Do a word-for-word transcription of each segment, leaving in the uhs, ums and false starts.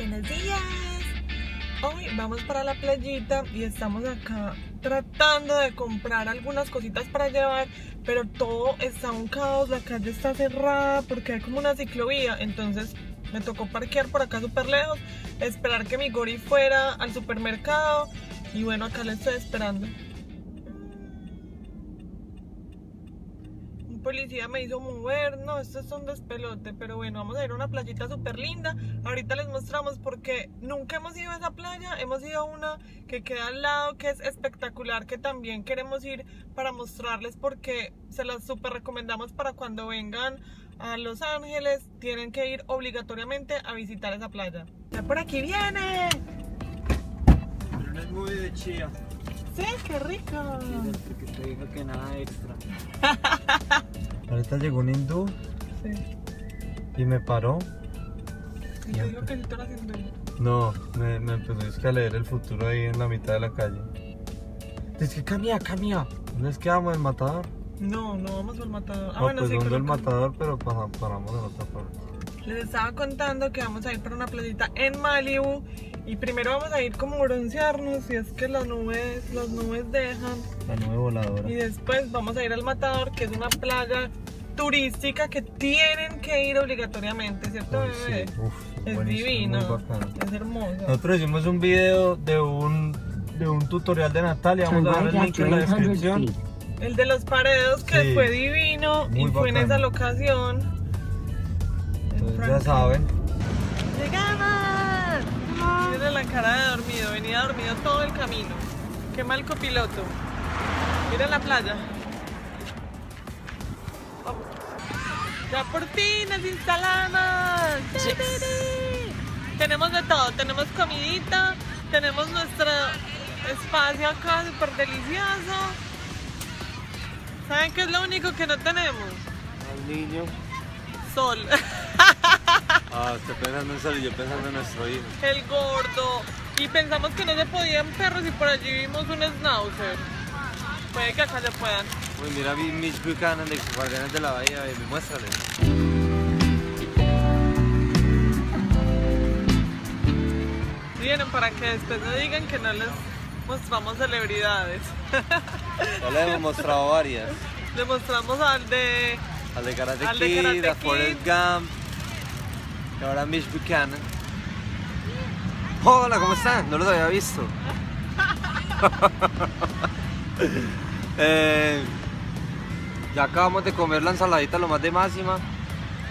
Buenos días. Hoy vamos para la playita y estamos acá tratando de comprar algunas cositas para llevar, pero todo está un caos, la calle está cerrada porque hay como una ciclovía, entonces me tocó parquear por acá súper lejos, esperar que mi Gori fuera al supermercado y bueno, acá le estoy esperando. Policía me hizo mover, no, esto es un despelote, pero bueno, vamos a ir a una playita súper linda. Ahorita les mostramos porque nunca hemos ido a esa playa, hemos ido a una que queda al lado, que es espectacular, que también queremos ir para mostrarles porque se las súper recomendamos para cuando vengan a Los Ángeles, tienen que ir obligatoriamente a visitar esa playa. Ya por aquí viene. Pero no es muy de chía. Sí, qué rico. Sí, porque te dijo que nada extra. Ahorita llegó un hindú. Sí. Y me paró. Y te dijo que el toro es hindú. No, me, me empezó a leer el futuro ahí en la mitad de la calle. Dice que cambia, cambia. ¿No es que vamos al Matador? No, no vamos al Matador. Ah, no, bueno, pues sí, no el Matador, pero paramos en otra parte. Les estaba contando que vamos a ir para una playita en Malibu. Y primero vamos a ir como broncearnos, y es que las nubes, las nubes dejan. La nube voladora. Y después vamos a ir al Matador, que es una playa turística que tienen que ir obligatoriamente, ¿cierto, ay, bebé? Sí. Uf, es divino, es hermoso. Nosotros hicimos un video de un, de un tutorial de Natalia, vamos a ver el link en la descripción. El de los paredos, que sí, fue divino, y bacán. Fue en esa locación. Entonces ya saben. ¡Llegamos! Tiene la cara de dormido, venía dormido todo el camino. Qué mal copiloto. Mira la playa. Vamos. Ya por fin nos instalamos. Yes. Tenemos de todo, tenemos comidita, tenemos nuestro espacio acá súper delicioso. ¿Saben qué es lo único que no tenemos? Al niño. Sol. Ah, estoy pensando en salir, yo pensando en nuestro hijo. El gordo. Y pensamos que no se podían perros y por allí vimos un schnauzer. Puede que acá se puedan. Uy, mira a Mitch Buchannon de Guardianes de la Bahía, baby, muéstrale. Vienen para que después no digan que no les mostramos celebridades. No les hemos mostrado varias. Le mostramos al de... Al de Karate, al de Karate Kid, a Forrest Gump. Y ahora Mitch Buchannon. Hola, ¿cómo están? No los había visto. eh, ya acabamos de comer la ensaladita, lo más de máxima.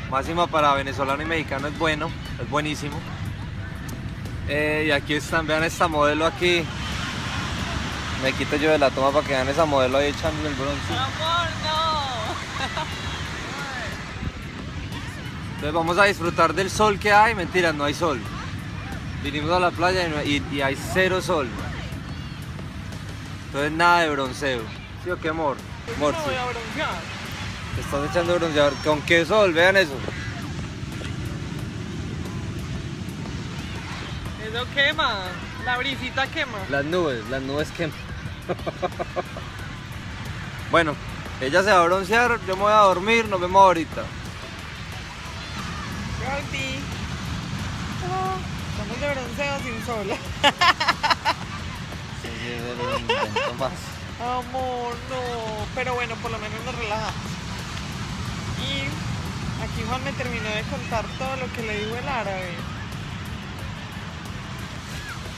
Máxima para venezolano y mexicano es bueno, es buenísimo. Eh, y aquí están, vean esta modelo aquí. Me quito yo de la toma para que vean esa modelo ahí echando el bronce. ¡Amor, no! Entonces vamos a disfrutar del sol que hay, mentira, no hay sol. Vinimos a la playa y, no, y, y hay cero sol. Entonces nada de bronceo. ¿Sí o qué, amor? Amor, sí. Te estás echando bronceador. ¿Con qué sol? Vean eso. Eso quema, la brisita quema. Las nubes, las nubes queman. Bueno, ella se va a broncear, yo me voy a dormir, nos vemos ahorita. Estamos de bronceo sin sol. Sí, más. Amor, no. Pero bueno, por lo menos nos relajamos. Y aquí Juan me terminó de contar todo lo que le dijo el árabe.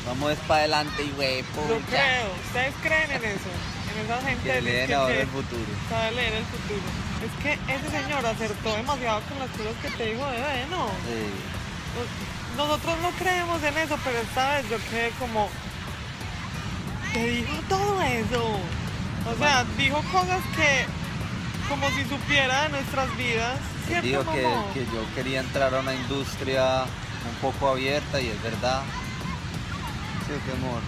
Vamos para adelante y wey, puta. Yo creo, ustedes creen en eso. En esa gente que leen que ahora el futuro. Sabe leer el futuro. Es que ese señor acertó demasiado con las cosas que te dijo, bebé, ¿no? Sí. Nosotros no creemos en eso, pero esta vez yo quedé como... Te dijo todo eso. O sea, dijo cosas que... Como si supiera de nuestras vidas. ¿Cierto, dijo que, que yo quería entrar a una industria un poco abierta y es verdad. Sí, qué amor.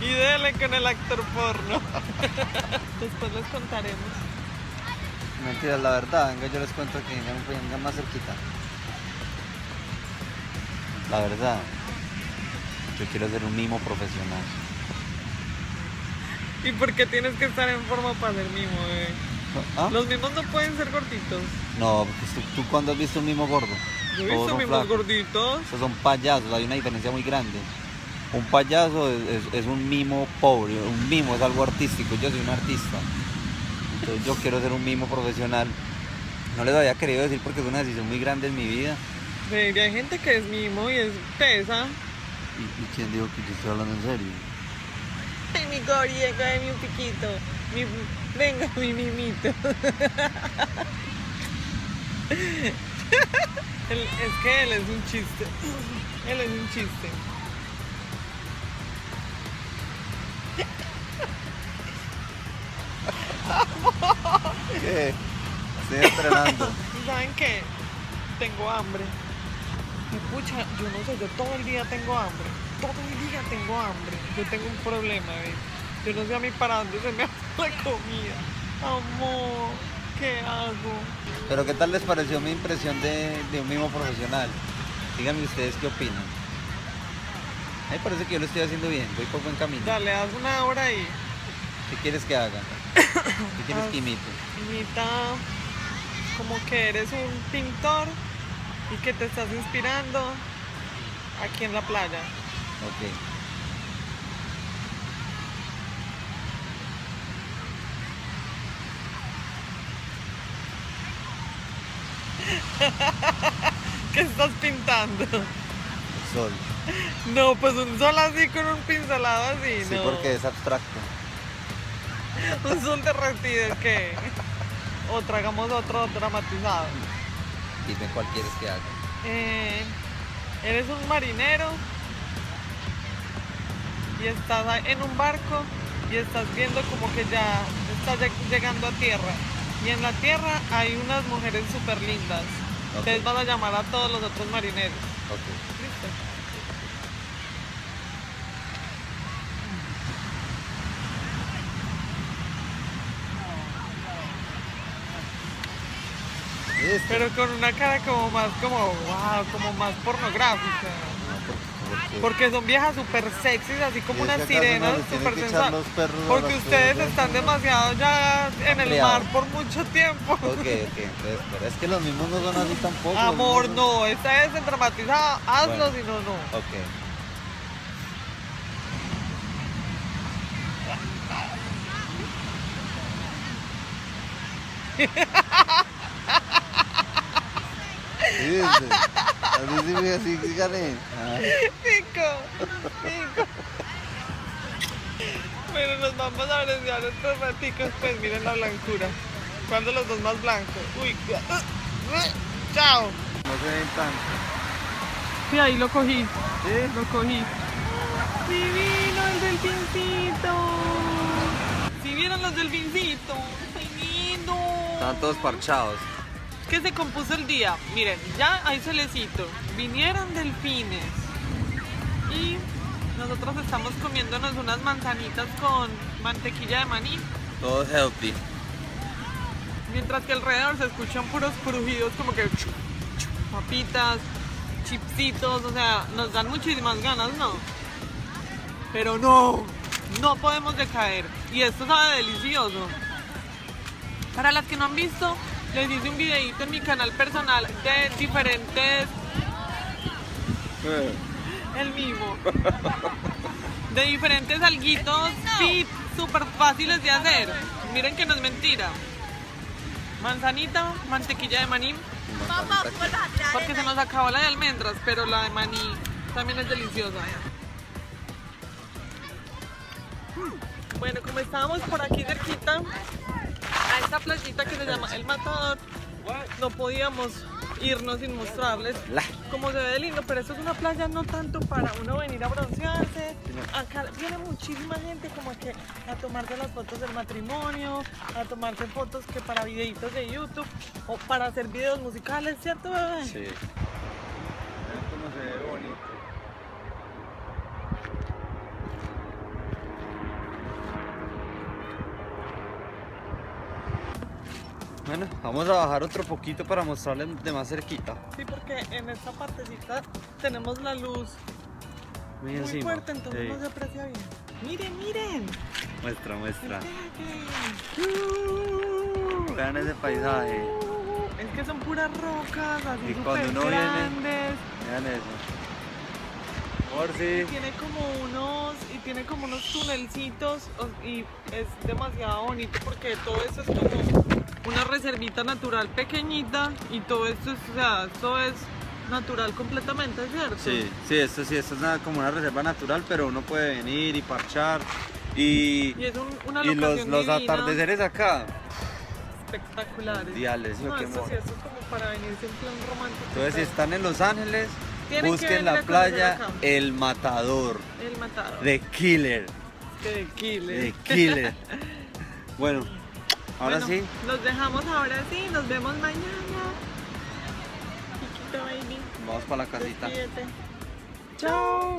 Y dele con el actor porno. Después les contaremos. Mentira, la verdad, venga, yo les cuento que vengan más cerquita. La verdad, yo quiero ser un mimo profesional. ¿Y por qué tienes que estar en forma para ser mimo, bebé? ¿Ah? Los mimos no pueden ser gorditos. No, porque tú, ¿tú cuándo has visto un mimo gordo? Yo he visto mismos gorditos. Esos son payasos, hay una diferencia muy grande. Un payaso es, es, es un mimo pobre, un mimo es algo artístico. Yo soy un artista, entonces yo quiero ser un mimo profesional. No les había querido decir porque es una decisión muy grande en mi vida. Baby, hay gente que es mimo y es tesa. ¿Y, y quién dijo que yo estoy hablando en serio? Ay, mi gorriego, ay, mi piquito. Mi, venga, mi mimito. Él, es que él es un chiste. Él es un chiste. ¡Amor! ¿Qué? Estoy entrenando. ¿Saben qué? Tengo hambre. Pucha, yo no sé, yo todo el día tengo hambre. Todo el día tengo hambre. Yo tengo un problema, ¿ves? Yo no sé a mí para dónde se me hace la comida. Amor, ¿qué hago? Pero ¿qué tal les pareció mi impresión de, de un mimo profesional? Díganme ustedes qué opinan. A mí parece que yo lo estoy haciendo bien, voy por buen camino. Dale, haz una hora ahí. ¿Qué quieres que haga? ¿Qué quieres que imite? Imita como que eres un pintor y que te estás inspirando aquí en la playa. Ok. ¿Qué estás pintando? El sol. No, pues un sol así con un pincelado así, sí, ¿no? Sí, porque es abstracto. Un sol derretido, ¿qué? O tragamos otro dramatizado. Dime cuál quieres que haga. Eh, eres un marinero y estás en un barco y estás viendo como que ya estás llegando a tierra. Y en la tierra hay unas mujeres súper lindas. Okay. Ustedes van a llamar a todos los otros marineros. Okay. ¿Listo? ¿Listo? Pero con una cara como más, como, wow, como más pornográfica. Porque, porque son viejas súper sexys, así como unas sirenas súper sensuales. Porque ustedes están demasiado ya en el mar por mucho tiempo. Ok, ok, entonces, pero es que los mismos no son así tampoco. Amor, no, esta es dramatizada, hazlo, si no, no. Ok. A mí sí me así, díganle. Nico, Nico. Bueno, nos vamos a apreciar estos raticos, pues miren la blancura. ¿Cuándo los dos más blancos? Uy, chao. No se ven tanto. Sí, ahí lo cogí. ¿Sí? Lo cogí. Divino el delfincito. Si ¿Sí vieron los delfincitos? Divino. Están todos parchados. Que se compuso el día, miren, ya hay solecito, vinieron delfines y nosotros estamos comiéndonos unas manzanitas con mantequilla de maní. Todo healthy. Mientras que alrededor se escuchan puros crujidos como que papitas, chipsitos, o sea, nos dan muchísimas ganas, ¿no? Pero no, no podemos decaer y esto sabe delicioso. Para las que no han visto, les hice un videito en mi canal personal de diferentes... El mismo. De diferentes alguitos tips súper fáciles de hacer. Miren que no es mentira. Manzanita, mantequilla de maní. Porque se nos acabó la de almendras, pero la de maní también es deliciosa. Bueno, como estábamos por aquí cerquita, a esta playita que se llama El Matador, no podíamos irnos sin mostrarles como se ve lindo, pero esto es una playa no tanto para uno venir a broncearse. Acá viene muchísima gente como que a tomarse las fotos del matrimonio, a tomarse fotos que para videitos de YouTube o para hacer videos musicales, ¿cierto, bebé? Sí. Esto no se ve bonito. Bueno, vamos a bajar otro poquito para mostrarles de más cerquita. Sí, porque en esta partecita tenemos la luz muy, muy encima, fuerte, entonces sí, no se aprecia bien. ¡Miren, miren! Muestra, muestra. Vean ese paisaje. Es que son puras rocas, así súper no grandes. Vean eso. Por si. Y tiene como unos, y tiene como unos tunelcitos y es demasiado bonito porque todo eso es como una reservita natural pequeñita y todo esto es, o sea, esto es natural completamente, ¿cierto? Sí, sí, esto sí, esto es una, como una reserva natural, pero uno puede venir y parchar y, y, es un, una y los, los atardeceres acá. Espectaculares. Diales, no, que eso sí, eso es como para venirse en plan romántico. Entonces, si están en Los Ángeles, tienen busquen la playa El Matador. El Matador. The Killer. The Killer. The Killer. Bueno, ahora bueno, sí. Nos dejamos ahora sí, nos vemos mañana. Chiquita baby. Vamos para la casita. Despídete. Chao.